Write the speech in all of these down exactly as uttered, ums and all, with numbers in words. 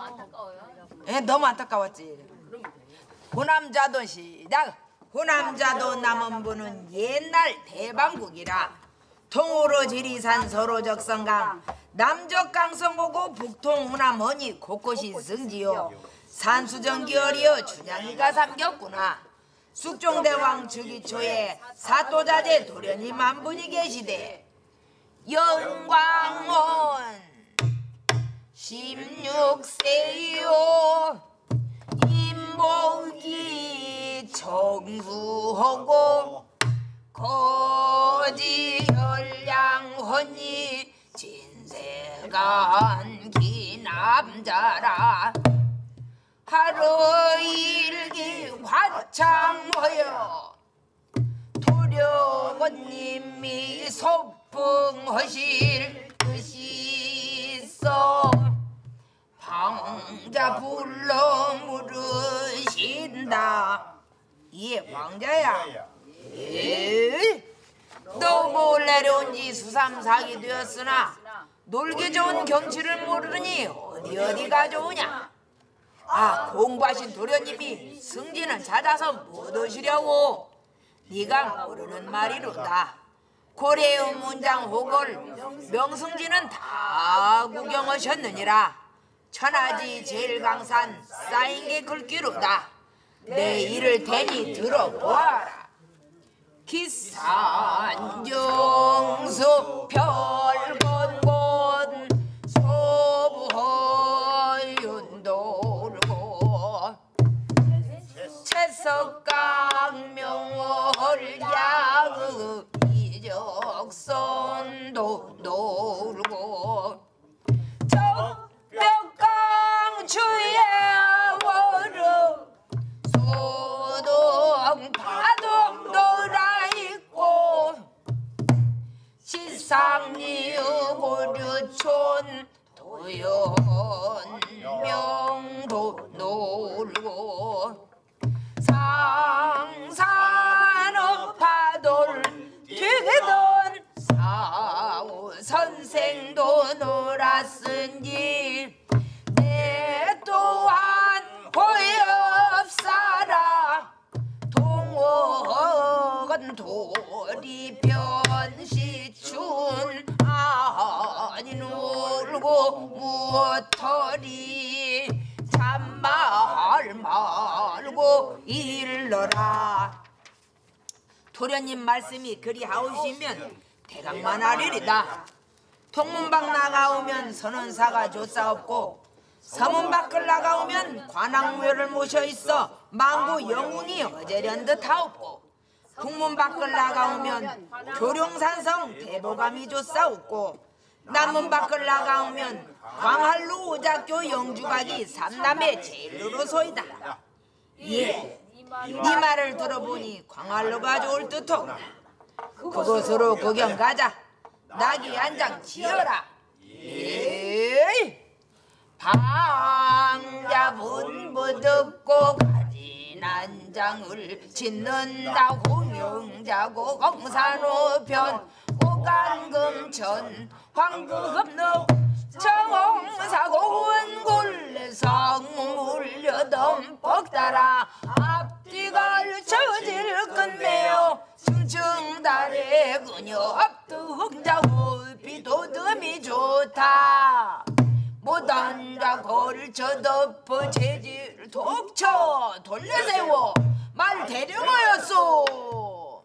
너무 안타까워요. 예, 너무 안타까웠지. 호남자도 시작. 호남자도 남원부는 옛날 대방국이라. 통으로 지리산 서로 적성강 남적강 성보고 북통 호남 언니 곳곳이 승지요. 산수정기열이여 춘향이가 삼겼구나. 숙종대왕 즉위초에 사또자제 도련이 만분이 계시되 영광온 십육 세요 임복이 정수하고 거지열량헌이 진세간기 남자라. 하루일기 화창하여 도령원님이 소풍하실 뜻이 있어 황자 불러 물으신다. 예, 황자야. 예? 너무 내려온 지 수삼사기 되었으나 놀기 좋은 경치를 모르니 어디 어디가 좋으냐. 아, 공부하신 도련님이 승진을 찾아서 못 오시려고 네가 모르는 말이로다. 고래의 문장 호걸 명승진은 다 구경하셨느니라. 천하지 제일 강산 쌓인 게 글귀로다. 내 이를 대니 들어보아라. 기산정수 별건곤 소부허윤돌고 채석강명월야의 이적선도 놀고 상리고류촌 도연명도 놀고 상산업파돌 뒤던 사우선생도 놀았은지 내 또한 고엽사라. 동원 도리변시춘 아니 놀고 무엇터리 잔말 말고 일러라. 도련님 말씀이 그리하오시면 대강만 하리리다. 통문밖 나가오면 선원사가 조사없고 서문 밖을 나가오면 관악묘를 모셔 있어 망구 영웅이 어제련 듯하옵고 북문 밖을 나가오면 교룡산성 대보감이 조사옵고 남문 밖을 나가오면 광활루 오작교 영주각이 삼남의 제일로 소이다. 예, 이 말을 들어보니 광활루가 좋을 듯하구나. 그곳으로 구경 가자. 낙이 한 장 지어라. 예. 방자분부 듣고 가지난장을 짓는다. 공용자고 공산호편 오간금천 황금흡록 정홍사고 원골 성물려덤 뻑따라 앞뒤걸 처질 끝내요. 중충달에 그녀 업등자 호피도듬이 좋다. 못한다 걸쳐 덮어 재질 독쳐 돌려세워 말 대령하였소.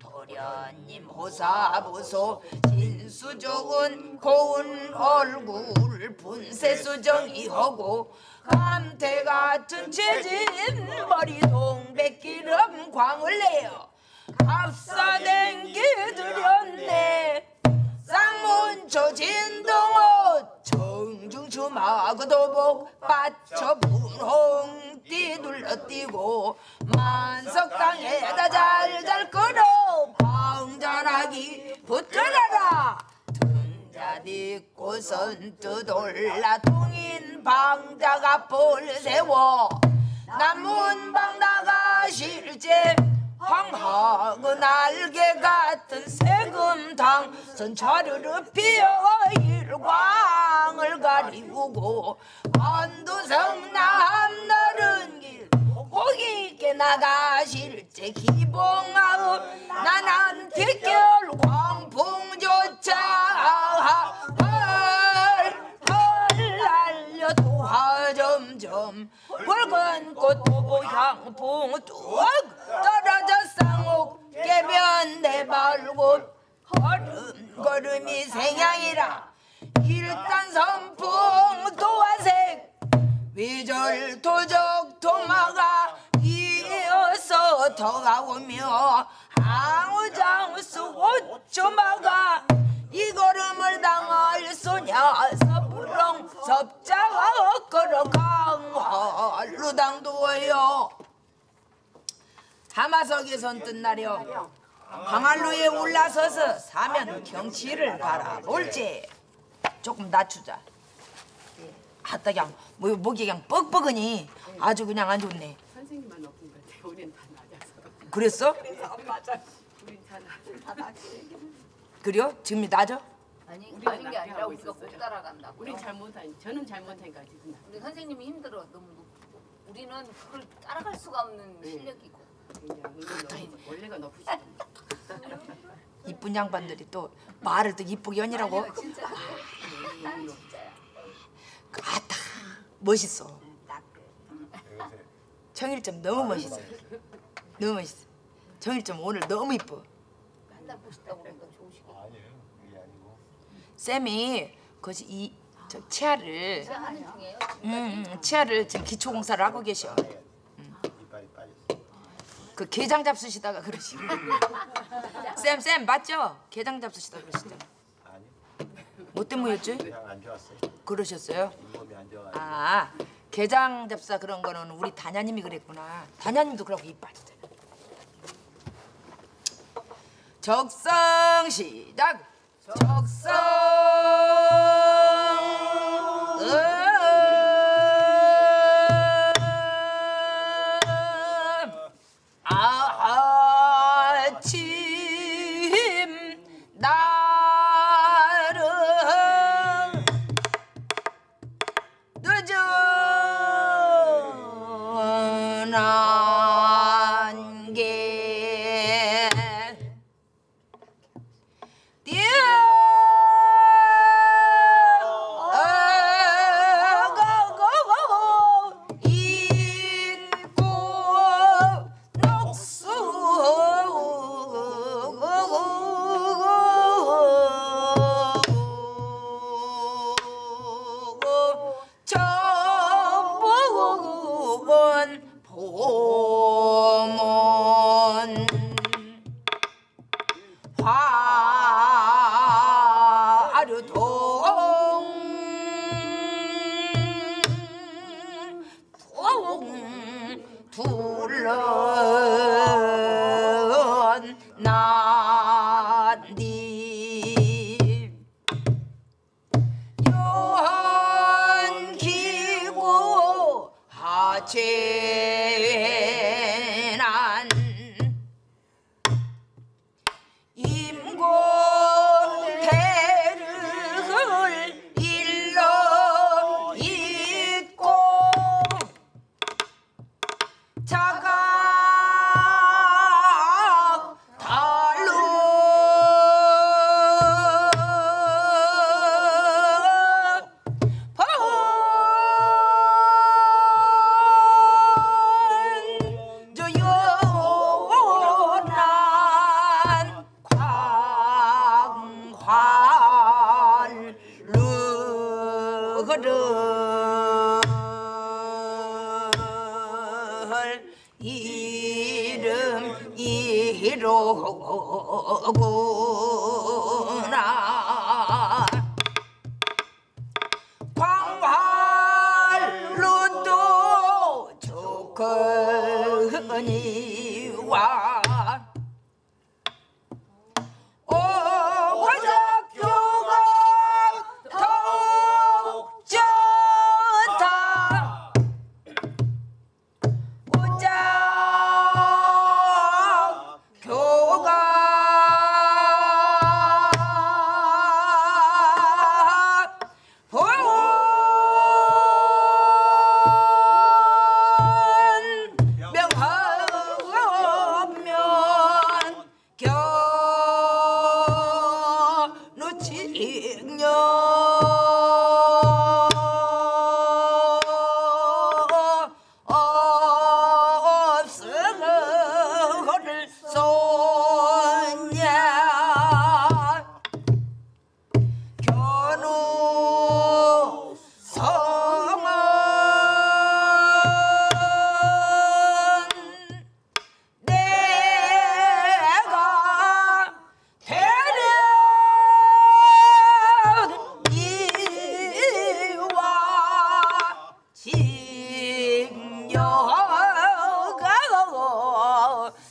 도련님 호사보소 진수족은 고운 얼굴 분쇄수정이하고 감태같은 채진 머리 동백기름 광을 내어 앞사댕기 들였네. 쌍문초 진동호 정중추마고 도복 받쳐 분홍띠 눌러띄고 만석당에다 잘잘 끌어 방전하기 붙여놔라. 등자딛고 선뜻올라 동인 방자가 볼 세워 남문방 나가 실제 황하고 날개 같은 세금당 선차르르 피어 일광을 가리우고 안두성 남나른 길 고기 있게 나가실 때 기봉하오 난안 빗결 광풍조차 헐헐 날려 도하 점점 붉은 꽃 도보 향풍 뚝 떨어져 쌍옥 깨변 내발굽 걸음걸음이 생양이라 일단 선풍 도화색 위절 도적 도마가 이어서 더가오며 항우장수 호초마가 이 걸음을 당할 소냐 서부렁 섭자와 걸어 강활로 당도하여 하마석에 선뜻 나려 강활로에 올라서서 사면 경치를 바라볼지. 조금 낮추자. 아따 그냥 목이 그냥 뻑뻑하니 아주 그냥 안 좋네. 선생님만 높은 것 같아. 우린 다 낮아서. 그랬어? 그래서 안 맞아. 우린 다 낮아. 다 낮지. 그래요? 지금 낮아? 아니, 우리 낮은 게 아니라 우리가 못 따라간다. 우린 잘 못하니. 저는 잘 못하니까 지금. 근데 선생님이 힘들어. 너무 높고. 우리는 그걸 따라갈 수가 없는 네. 실력이고. 원래가 높으시다. 이쁜 양반들이 또 말을 또 이쁘게 하니라고. 아니요, 진짜. 난 진짜야. 아따 멋있어. 정일점 너무 멋있어. 너무 멋있어. 정일점 오늘 너무 이뻐. 맨날 멋있다고 그러니까 좋으시겠다. 아니에요. 그게 아니고. 쌤이 그것이 이 저 치아를 음, 음 치아를 지금 기초 공사를 하고 계셔. 그 게장 잡수시다가 그러시고 쌤쌤 맞죠? 게장 잡수시다 그러시잖아. 아니. 뭐 때문이었지? 게장 안 좋았어요. 그러셨어요? 몸이 안 좋아요. 아 게장 잡사 그런 거는 우리 다냐님이 그랬구나. 다냐님도 그러고 이빨이잖아. 적성 시작. 적성.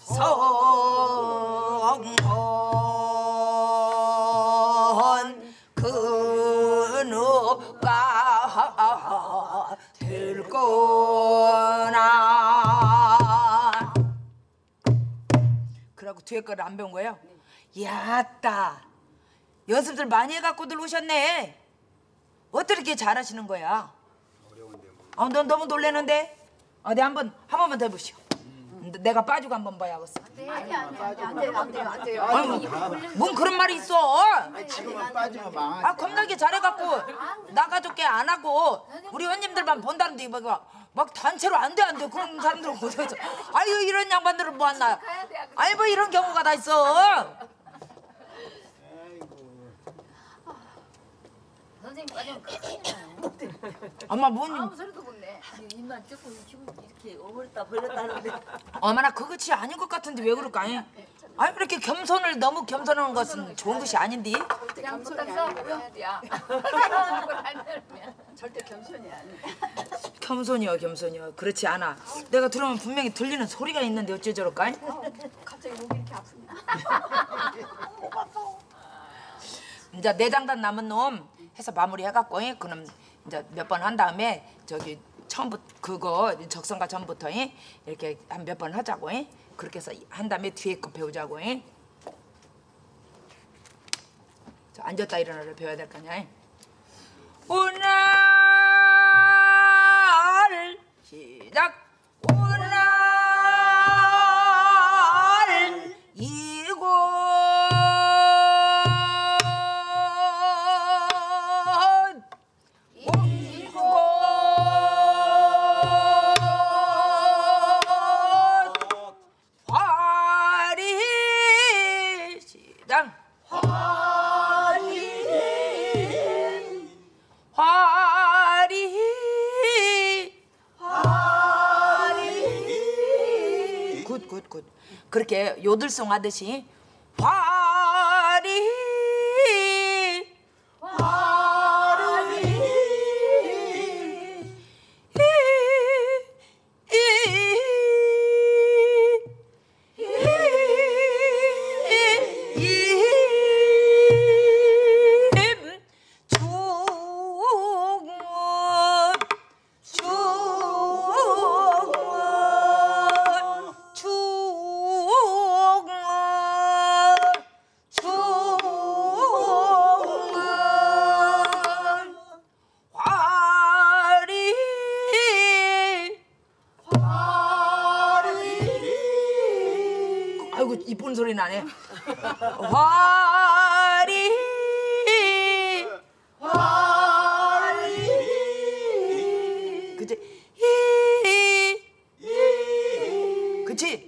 성헌 그누가 들거나. 그러고 뒤에 거를 안 배운 거예요? 야따, 연습들 많이 해갖고들 오셨네. 어떻게 이렇게 잘하시는 거야? 어려운데 뭐. 아, 넌 너무 놀래는데? 어디 한번 한 번만 더 해보시오. 음. 내가 빠지고 한번 봐야겠어. 아니 아니 아니 안 돼요 안 돼요 안 돼요. 뭔 그런 말이 있어? 아니, 지금은 빠지면 망하지. 아 겁나게 잘해갖고 나 가족께 안 하고 우리 회원님들만 본다는데 막, 막 단체로 안 돼 안 돼 그런 사람들은 어디서? 아유 이런 양반들을 모았나? 아니 뭐 이런 경우가 다 있어. 선생님 아주 엄마 뭔 아무 소리도 못 내. 입만 조금 이렇게 오버렸다 벌렸다 하는데. 어머나 그것이 아닌 것 같은데 왜 그럴까? 아니 왜 이렇게 겸손을 너무 겸손하는 것은 좋은 것이 아닌데. 그냥 겸손이 아니야. 절대 겸손이 아니야. 겸손이요 겸손이요. 그렇지 않아. 내가 들으면 분명히 들리는 소리가 있는데 어째 저럴까? 갑자기 목이 이렇게 아픕니다. 이제 네 장단 남은 놈 해서 마무리해갖고 그놈 이제 몇 번 한 다음에 저기 처음부터 그거 적성가 전부터 이렇게 한 몇 번 하자고. 그렇게 해서 한 다음에 뒤에 거 배우자고. 저 앉았다 일어나를 배워야 될 거냐. 오늘 시작. 오늘 이곳 그렇게 요들송 하듯이 화리 화리 이쁜 소리 나네. 화리 화리 그치? 히히 그치?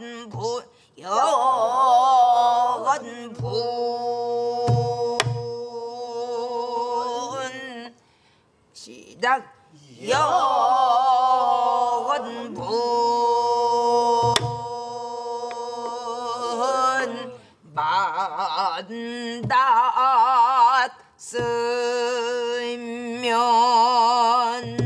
여건부 여건분 시작 여건분 만다 쓰면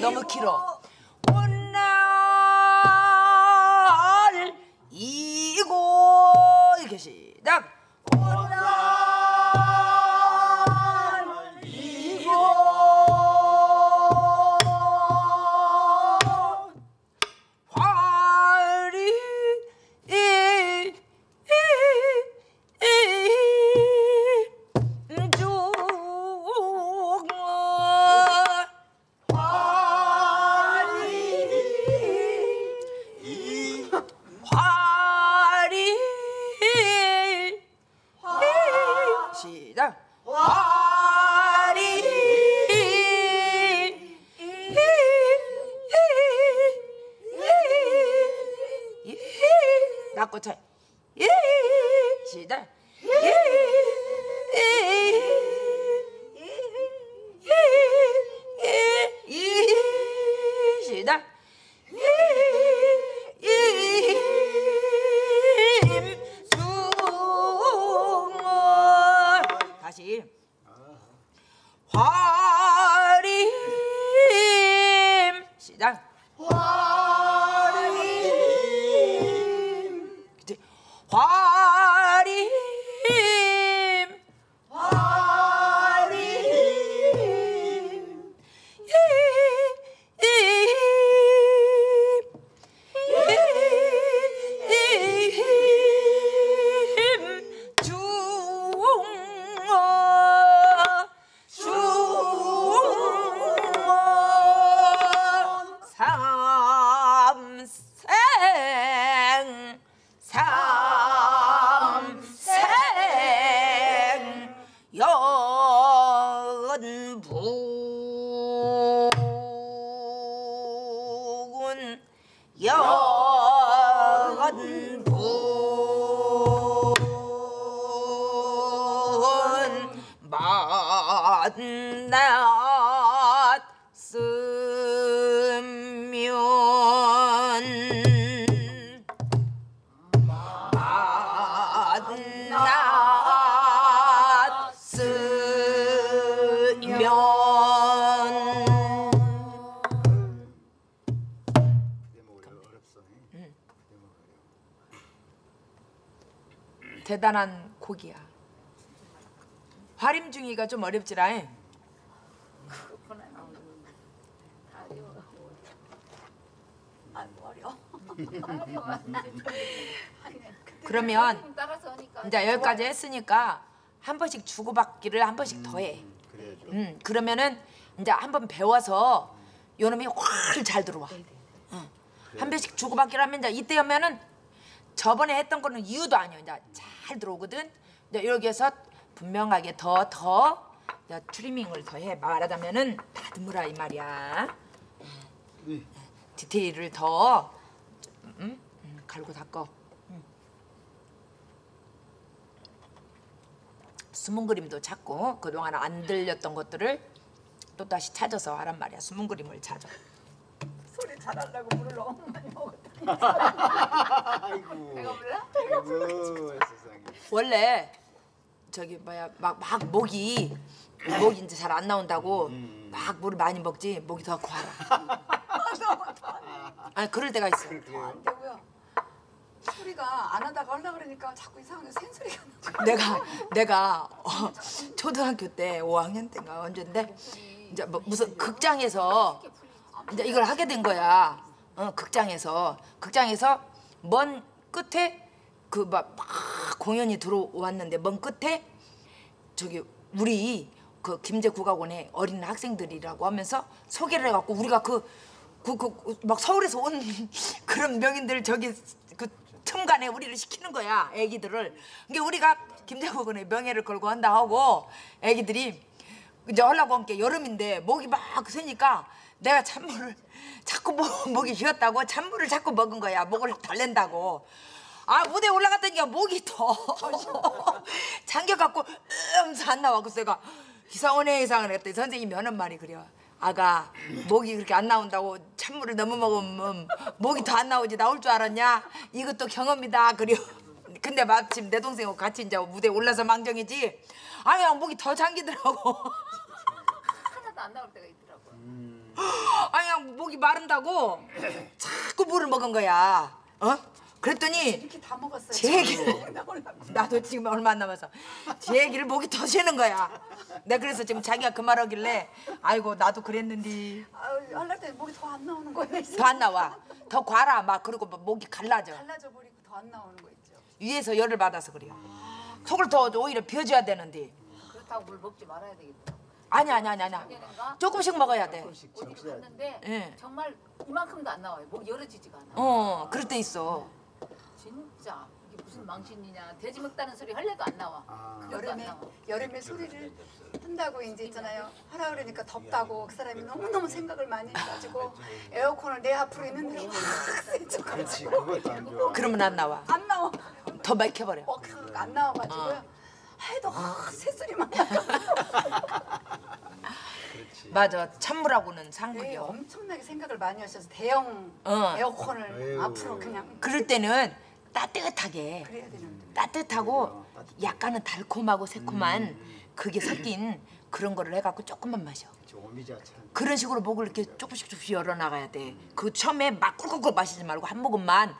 너무 길어. 오늘 이곳 이렇게 시작. 오늘 이곳 화리 화리 낙고차 시작 시작 화림 시작 화림 그치 화림 화림 이힘 중어 삼생 삼생 여건분 여건분 만났으면 대단한 곡이야. 화림중이가 좀 어렵지라잉. 그러면 이제 여기까지 했으니까 한 번씩 주고받기를 한 번씩 더해. 음, 그러면은 이제 한번 배워서 요놈이 확 잘 들어와. 응. 한 번씩 주고받기를 하면 이제 이때 하면은 저번에 했던 거는 이유도 아니야. 이제 잘 들어오거든. 이제 여기에서 분명하게 더 더 트리밍을 더해. 말하자면은 다듬으라 이 말이야. 네. 디테일을 더 음? 음, 갈고 닦어. 음. 숨은 그림도 찾고 그동안 안 들렸던 것들을 또 다시 찾아서 하란 말이야. 숨은 그림을 찾아. 소리 잘하려고 물을 너무 많이 먹었다. 아이고. 내가 몰라? 내가 몰라. 원래 저기 뭐야 막, 막 목이 목이 이제 잘 안 나온다고 음. 막 물을 많이 먹지 목이 더 과라. 아니 그럴 때가 있어. 안 되고요. 소리가 안 하다가 하려고 그러니까 자꾸 이상하게 센소리가 나. 내가 내가 어, 초등학교 때 오 학년 때인가 언젠데 이제 뭐, 무슨 극장에서. 이제 이걸 하게 된 거야. 어, 극장에서. 극장에서 먼 끝에 그 막 막 딱 공연이 들어왔는데 먼 끝에 저기 우리 그 김제 국악원의 어린 학생들이라고 하면서 소개를 해갖고 우리가 그 그 그 막 서울에서 온 그런 명인들 저기 그 틈간에 우리를 시키는 거야, 애기들을. 이게 우리가 김제국원의 명예를 걸고 한다 하고 애기들이 이제 하려고 한 게 여름인데 목이 막 새니까 내가 찬물을 자꾸 목, 목이 휘었다고 찬물을 자꾸 먹은 거야, 목을 달랜다고. 아, 무대에 올라갔더니 목이 더 잠겨갖고 으면서 안 나와. 그래서 내가 이상하네 이상하네 했더니 선생님이 하는 말이 그래요. 아가, 목이 그렇게 안 나온다고 찬물을 너무 먹으면 목이 더 안 나오지 나올 줄 알았냐? 이것도 경험이다. 그래요. 근데 마침 내 동생하고 같이 이제 무대에 올라서 망정이지. 아, 그냥 목이 더 잠기더라고. 하나도 안 나올 때가 있더라고. 음... 아, 그냥 목이 마른다고 자꾸 물을 먹은 거야. 어? 그랬더니 이렇게 다 먹었어요. 제 얘기를 나도 지금 얼마 안 남아서 제 얘기를 목이 더 쉬는 거야. 내가 그래서 지금 자기가 그 말 하길래 아이고 나도 그랬는데. 아유, 할랄 때 목이 더 안 나오는 거야. 더 안 나와. 더 과라 막 그리고 막 목이 갈라져. 갈라져 버리고 더 안 나오는 거 있죠. 위에서 열을 받아서 그래요. 아, 속을 더 오히려 비워줘야 되는데. 그렇다고 물 먹지 말아야 되겠다. 아니 아니 아니 아니야. 조금씩 먹어야 돼. 조금씩. 어디 갔는데 네. 정말 이만큼도 안 나와요. 목 열어지지가 않아. 어, 그럴 때 있어. 진짜 이게 무슨 망신이냐, 돼지 먹다는 소리 할래도 안 나와. 아, 여름에 안 나와. 여름에 소리를 한다고 이제 있잖아요. 하라 그러니까 덥다고 그 사람이 너무 너무 생각을 많이 해가지고 에어컨을 내 앞으로 있는 대로 그렇지 그것도 안 좋아. 그러면 안 나와. 안 나와. 더 막혀버려. 어, 안 나와가지고요. 해도 아, 새소리만 나. 맞아, 찬물하고는 상극이요. 네, 엄청나게 생각을 많이 하셔서 대형 어. 에어컨을 에이, 앞으로 그냥. 그럴 때는. 따뜻하게 그래야 되는데. 따뜻하고 그래요. 약간은 달콤하고 새콤한 음. 그게 섞인 그런 거를 해갖고 조금만 마셔. 그런 식으로 목을 이렇게 조금씩 조금씩 열어나가야 돼. 음. 그 처음에 막 꿀꿀꿀 마시지 말고 한 모금만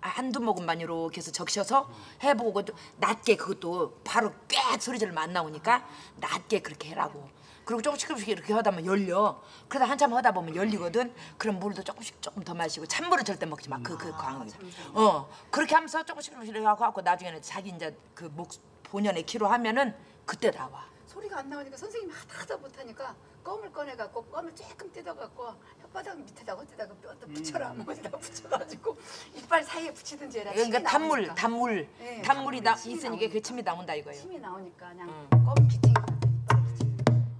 한두 모금만 이렇게 해서 적셔서 음. 해보고 좀 낮게 그것도 바로 꽥 소리질을 안 나오니까 낮게 그렇게 해라고. 그리고 조금씩 조금씩 이렇게 하다 보면 열려. 그러다 한참 하다 보면 열리거든. 그럼 물도 조금씩 조금 더 마시고 찬물을 절대 먹지 마. 그 그 광은. 어 그렇게 하면서 조금씩 조금씩 이렇게 하고 하고 나중에는 자기 이제 그 목 본연의 키로 하면은 그때 나와. 소리가 안 나오니까 선생님이 하다 하다 못하니까 껌을 꺼내갖고 껌을 조금 뜯어갖고 혓바닥 밑에다가 뜯다가 뼈도 붙여라 뭐지다 음. 붙여가지고 이빨 사이에 붙이든지 해라. 그러니까 단물 단물 네, 단물이 나 있으니까 그 침이 나온다 이거예요. 침이 나오니까 그냥 음. 껌 기침.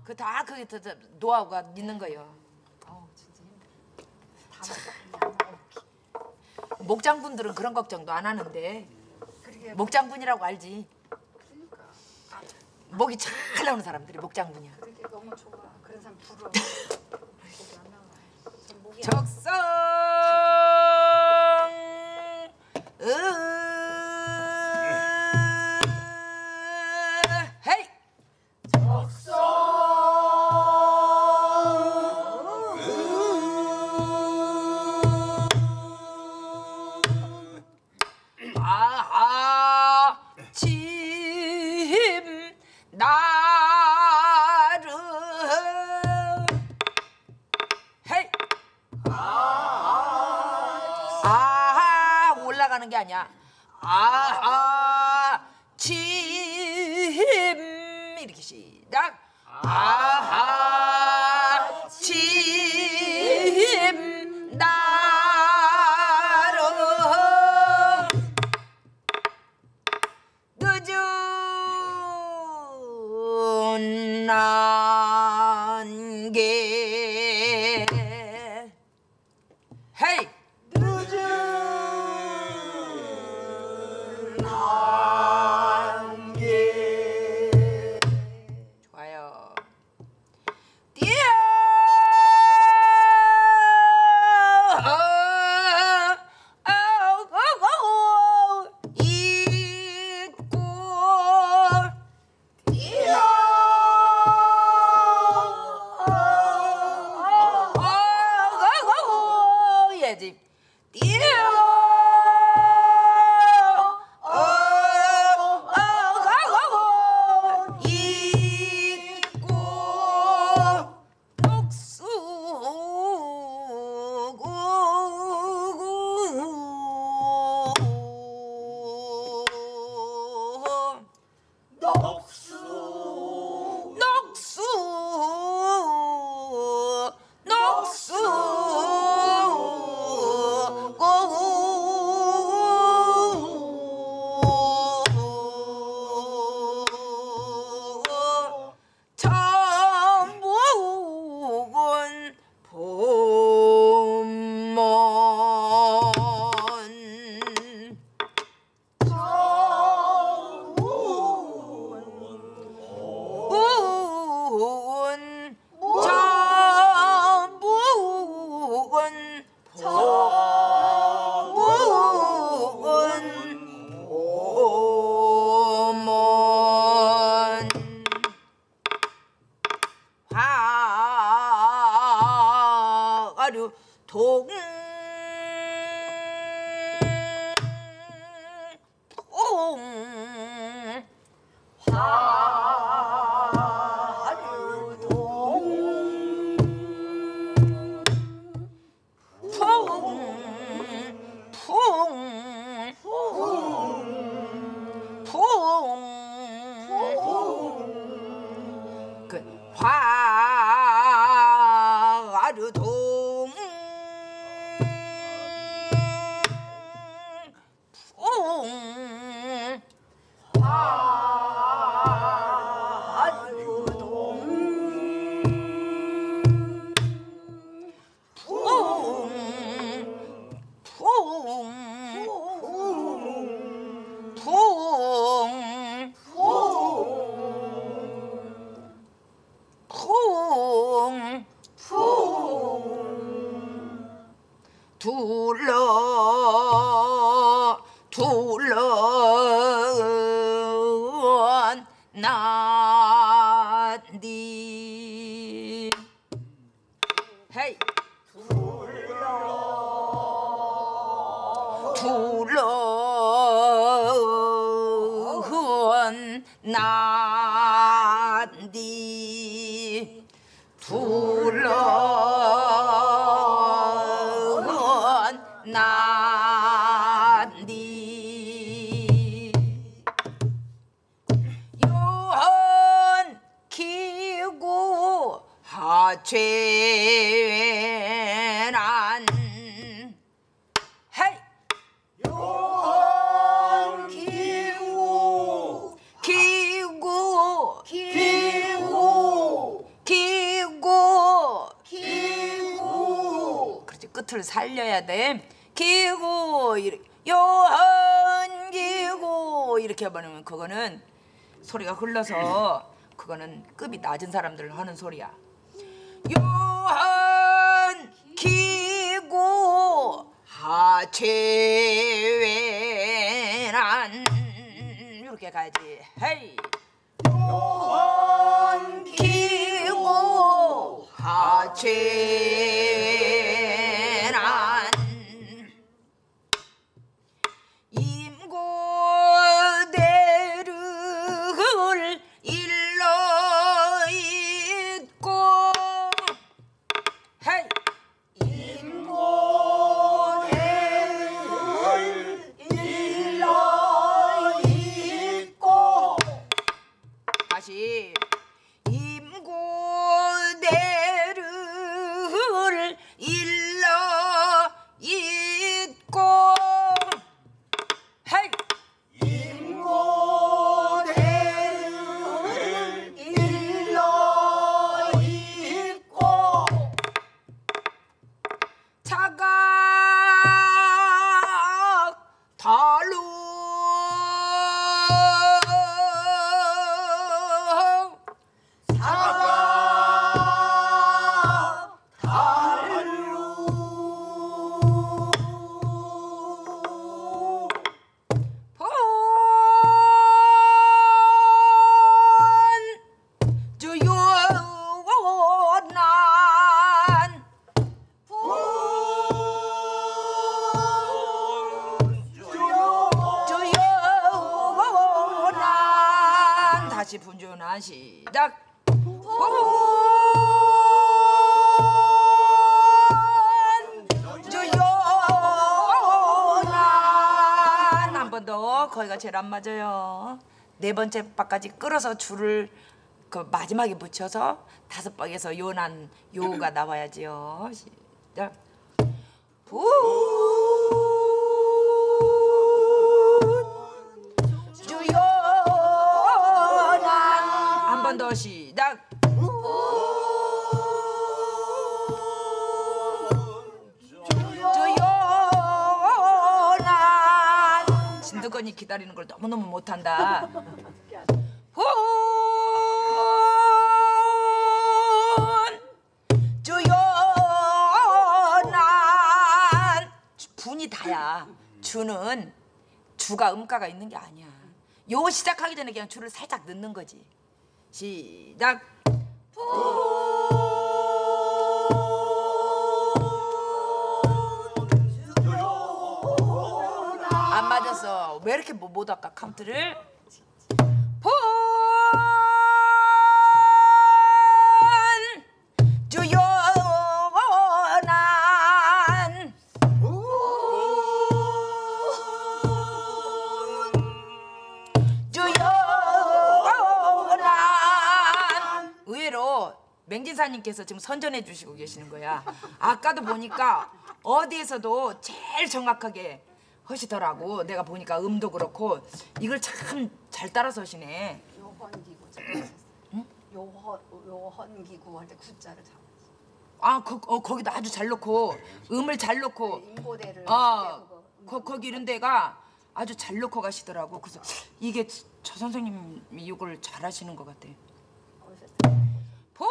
그 다 그게 다 노하우가 있는 거예요. 어, 진짜 힘들어. 다 먹고. 목장군들은 그런 걱정도 안 하는데. 그러게. 목장군이라고 알지. 그러니까. 아, 목이 잘 나오는 사람들이 목장군이야. 그게 너무 좋아. 그런 사람 부러워. 적성. 헤이. 적성. 아하 침 이렇게 시작. 아하 침 나로 늦은 안개 헤이 띠요 어 끝을 살려야 돼. 기고 요한 기고 이렇게 해버리면 그거는 소리가 흘러서 그거는 급이 낮은 사람들 하는 소리야. 요한 기고 하체외란 이렇게 가야지. 헤이. 요한 기고 하체 시작. 조요난 한 번 더. 거기가 제일 안 맞아요. 네 번째 박까지 끌어서 줄을 그 마지막에 붙여서 다섯 박에서 요난 요가 나와야지요. 시작. 부 더 시작. 조연한 진드건이 기다리는 걸 너무너무 못한다. 조연한 분이 다야. 주는 주가 음가가 있는 게 아니야. 요 시작하기 전에 그냥 줄을 살짝 넣는 거지. 시작. 안 맞았어. 왜 이렇게 못 할까? 카운트를. 주연한 주연한 의외로 맹진사님께서 지금 선전해 주시고 계시는 거야. 아까도 보니까 어디에서도 제일 정확하게 하시더라고. 내가 보니까 음도 그렇고 이걸 참 잘 따라서 하시네. 요헌기구 응? 요헌 요헌기구 할 때 구자를 잡았어. 아, 거, 어, 거기도 아주 잘 넣고 음을 잘 넣고 인고대를 아, 거, 거기 이런 데가 아주 잘 넣고 가시더라고. 그래서 이게 저 선생님이 이걸 잘 하시는 것 같아. 보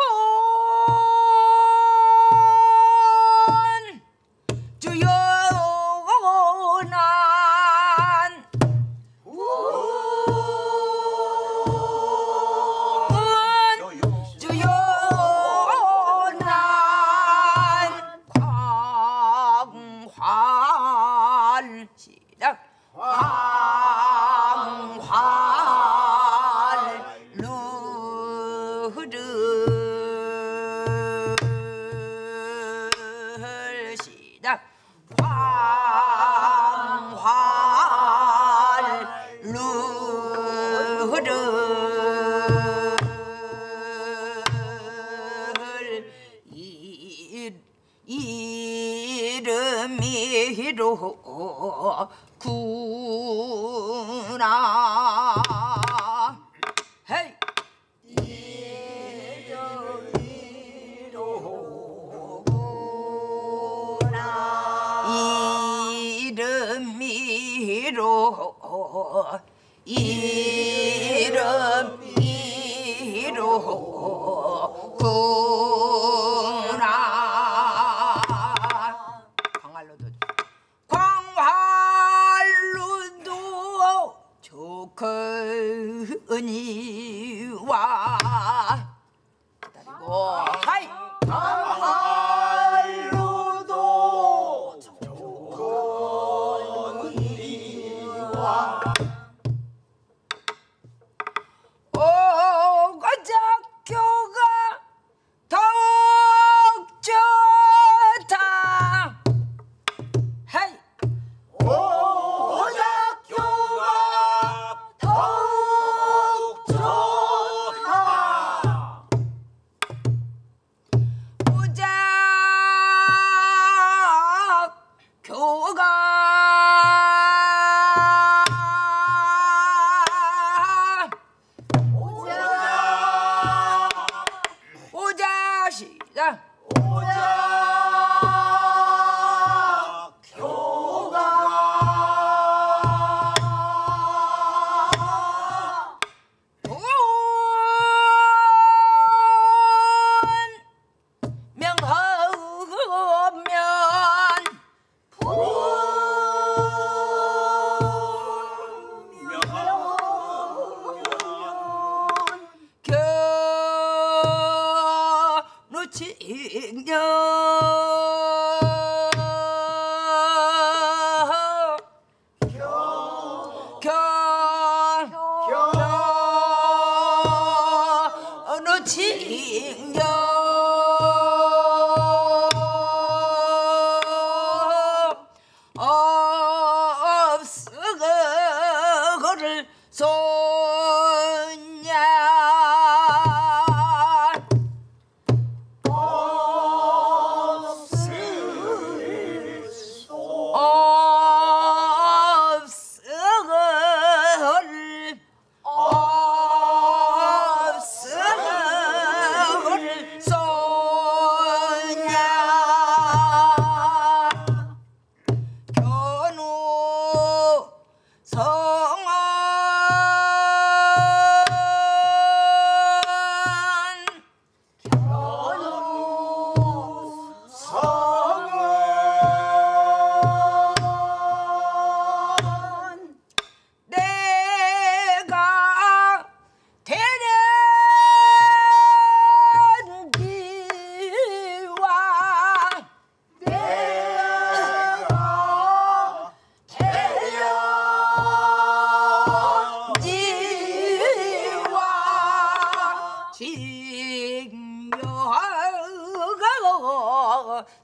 성아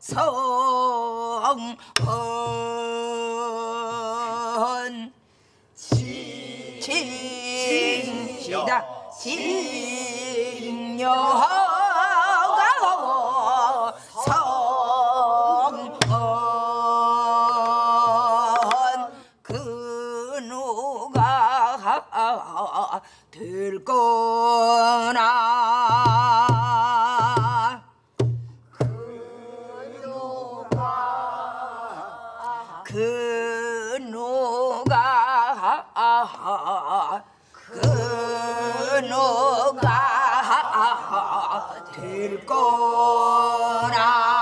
적성헌 징다 징여 들거나 그 누가 그 누가 그 누가 들거나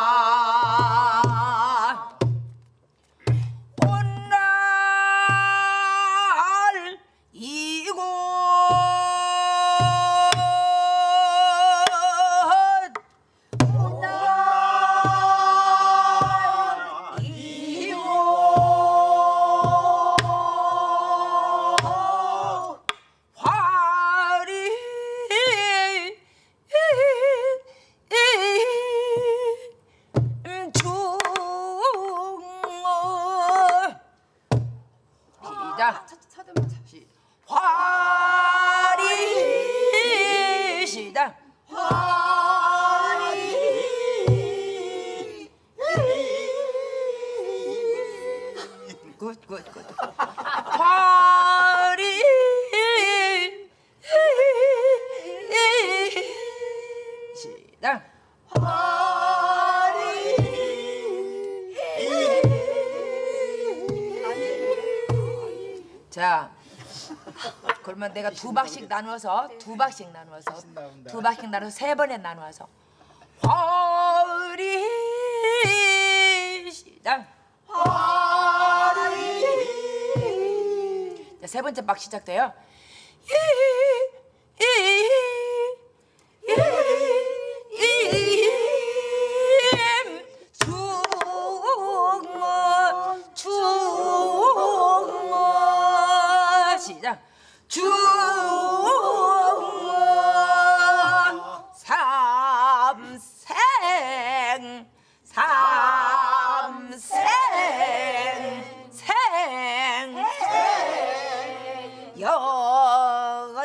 자, 그러면 내가 두 박씩 나누어서 두 박씩 나누어서 두 박씩 나누어서 세 번에 나누어서 허리 시작 허리. 자, 세 번째 박 시작돼요.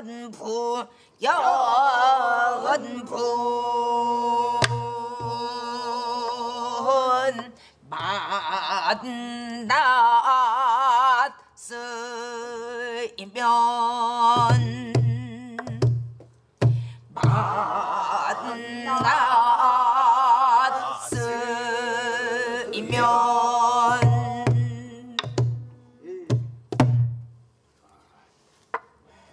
연부 연분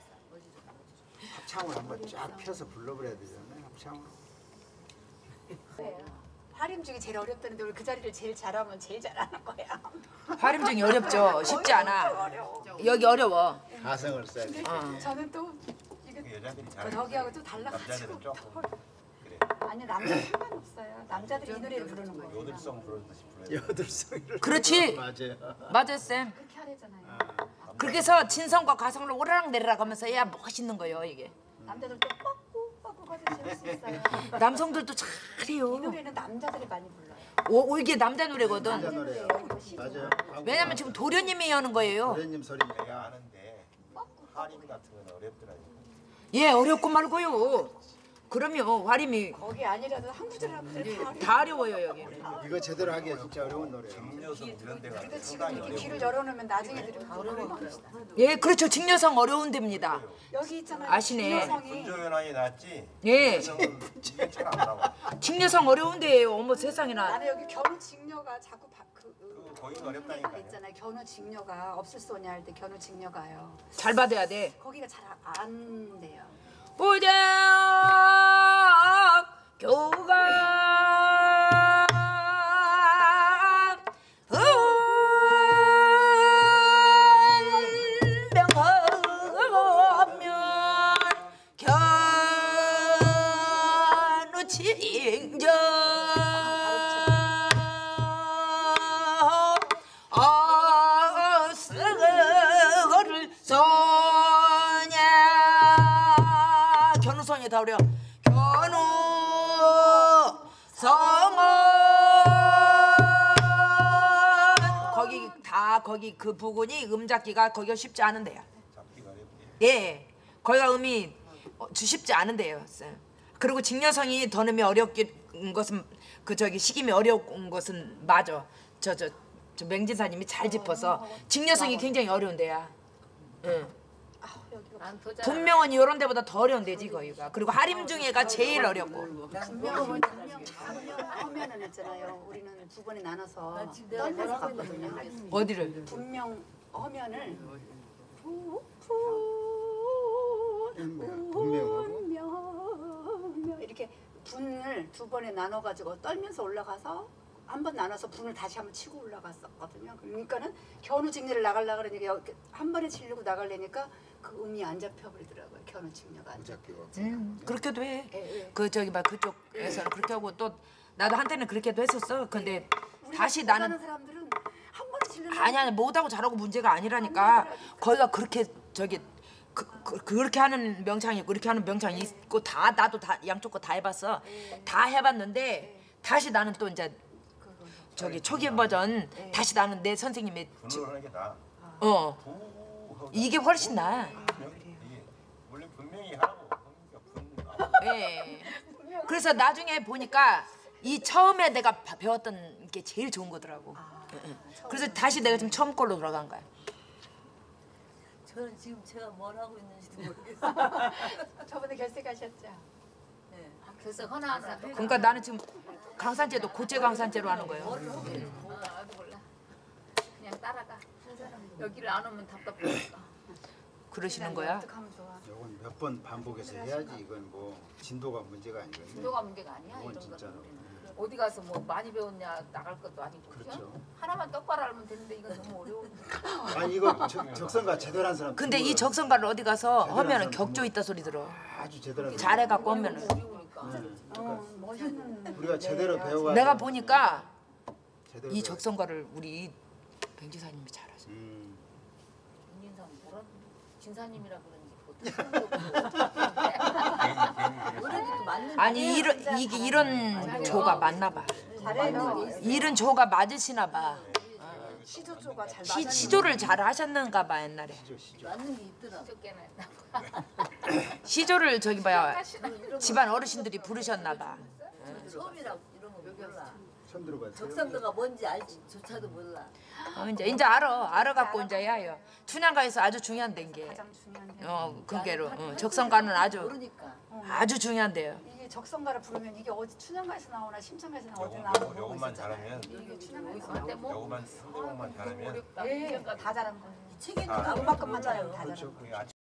만났으면 펴서 불러버려야 되잖아요. 합창으로. 화림중이 제일 어렵다는데 우리 그 자리를 제일 잘하면 제일 잘하는 거야. 화림중이 어렵죠. 쉽지 않아. 여기 어려워. 가성을 써야 돼. 어. 저는 또 이게 저기하고 또 달라가지고. 그래. 아니 남자 상관없어요. 남자들이 이 노래를 부르는 거예요. 요들성 부르는 듯이 불러요. 요들성이를. 그렇지. 맞아요. 맞아요 쌤. 그렇게 하래잖아요. 아, 그렇게 해서 진성과 가성을 오르락 내리락 하면서 해야 멋있는 거예요 이게. 남자들도 빠꾸 빠꾸 거짓을 수 있어요. 남성들도 잘해요. 이 노래는 남자들이 많이 불러요. 오, 이게 남자 노래거든. 남자 노래예요. 맞아요. 왜냐면 지금 도련님이 하는 거예요. 도련님 소리 내가 아는데 화림 같은 건 어렵더라고요. 예, 어렵고 말고요. 그럼요, 화림이. 거기 아니라도 한 구절 한 구절 다 어려워요 여기. 이거 제대로 하기가 진짜 어려운 노래예요. 직녀성 이런 데가. 그래도 지금 이렇게 귀를 열어놓으면 나중에 들으면 어려운 겁니다. 예, 그렇죠. 직녀성 어려운 데입니다. 여기 있잖아요. 아시네. 분조연하이 낫지. 예. 직녀성 어려운 데예요. 어머 세상에나. 나는 여기 견우 직녀가 자꾸 그 거의 어렵다니까. 있잖아요. 견우 직녀가 없을 소냐 할 때 견우 직녀가요. 잘 받아야 돼. 거기가 잘 안 돼요. 부적 교감 은명하면 견우 징정 다 어려 견우 성어 거기 그 부근이 음 잡기가 거기가 쉽지 않은데요. 잡기가 어렵네요. 예, 거기가 음이 쉽지 않은데요. 그리고 직녀성이 더음이 어렵긴 것은 그 저기 식임이 어려운 것은 맞아. 저 저 저 맹진사님이 잘 짚어서 직녀성이 굉장히 어려운데야. 응. 분명은 이런 데보다 더 어려운 데지 거기가. 그리고 하림중애가 제일 어렵고. 분명은 하면은 했잖아요. 우리는 두 번에 나눠서 떨면서 갔거든요. 어디를? 분명 하면을 분명 이렇게 분을 두 번에 나눠 가지고 떨면서 올라가서 한 번 나눠서 분을 다시 한번 치고 올라갔었거든요. 그러니까는 견우직녀를 나가려고 그러니까 한 번에 치려고 나가려니까 그 음이 안 잡혀버리더라고요. 견우직녀가 안 잡히고. 음, 그렇게도 해. 예, 예. 그 저기 막 그쪽에서는 그렇게 하고 또 나도 한때는 그렇게도 했었어. 근데 예. 다시 나는 사람들은 한 번에 치려는 아니 아니 못하고 잘하고 문제가 아니라니까. 거기가 그렇게 저기 그, 그, 그렇게 하는 명창이 있고 그렇게 하는 명창이 예. 있고 다 나도 다 양쪽 거 다 해봤어. 예. 다 해봤는데 예. 다시 나는 또 이제 저기 초기 버전 네. 다시 나는 내 선생님의 분명하는 게 나. 어. 이게 훨씬 나. 아, 원래 분명히 하고 네. 그래서 나중에 보니까 이 처음에 내가 배웠던 게 제일 좋은 거더라고. 아, 그래서 다시 내가 지금 처음 걸로 돌아간 거야. 저는 지금 제가 뭘 하고 있는지도 모르겠어요. 저번에 결색하셨죠? 네. 그래서 허나하사. 그러니까 나는 지금 강산제도 고체 강산제로 하는 거예요. 음. 그냥 따라가. 여기를 안 오면 답답하니까. 그러시는 거야? 이건 몇 번 반복해서 해야지. 이건 뭐 진도가 문제가 아니거든요. 진도가 문제가 아니야. 이건 진짜로. 어디 가서 뭐 많이 배웠냐 나갈 것도 아니고 그렇죠. 하나만 똑바로 알면 되는데 이건 너무 어려운데. 아니 이거 저, 적성가 제대로 한 사람. 근데 이 적성가를 어디 가서 하면은 격조 있다 소리 들어. 아주 제대로. 잘해 갖고 하면은. 네. 그러니까 어, 우리가 제대로 배워야. 내가 보니까 제대로 이 적성가를 우리 뱅지사님이 잘하셔. 음. 진사님 뭐라 진사님이라 그러는지 아니 이런 이게 이런 조가 맞나 봐. 이런 조가 맞으시나 봐. 시조 조가 잘 맞았나. 시조를 잘 하셨는가 봐 옛날에. 맞는 게 있더라. 시조를 저기 봐요. 집안 어르신들이 부르셨나 봐. 처음이라 이런 거 몰라. 처음 들어봤어요. 적성가가 뭔지 알지조차도 몰라. 어, 이제 이제 알아 알아 갖고 이제 해요. 춘향가에서 아주 중요한 된 게. 가장 중요한 게. 어, 그게로 어, 적성가는 아주 모르니까. 아주 중요한데요. 이게 적성가를 부르면 이게 어디 춘향가에서 나오나 심청가에서 나오나 나오고 요것만 잘하면 이게 춘향가에서 나오고 요것만 수고만 잘하면 다 잘한 거예요. 책에도 나무만큼만 잘하면 다 잘한 거예요.